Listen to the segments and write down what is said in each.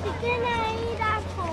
Pequena ainda a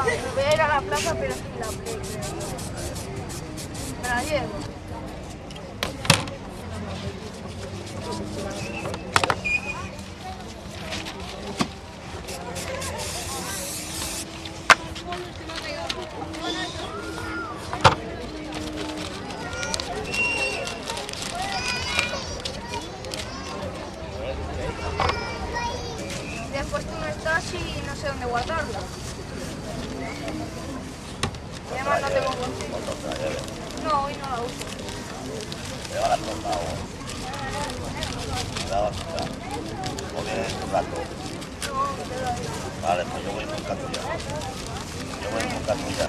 voy a ir a la plaza, pero sin la play. Me la llevo. Después tú no estás y no sé dónde guardarlo. Y además no tengo consigo. No, hoy no la uso. Te va a dar con la voz. Me la vas a quitar. ¿O vienes en tu gato? No, te doy. Vale, pues yo voy con gato ya. Yo voy con gato ya.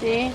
Sí.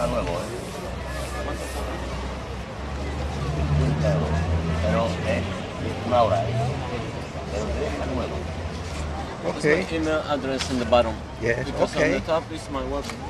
está nuevo, €50, pero es una hora. Okay. It's my email address in the bottom. Yes. Because okay. On the top is my website.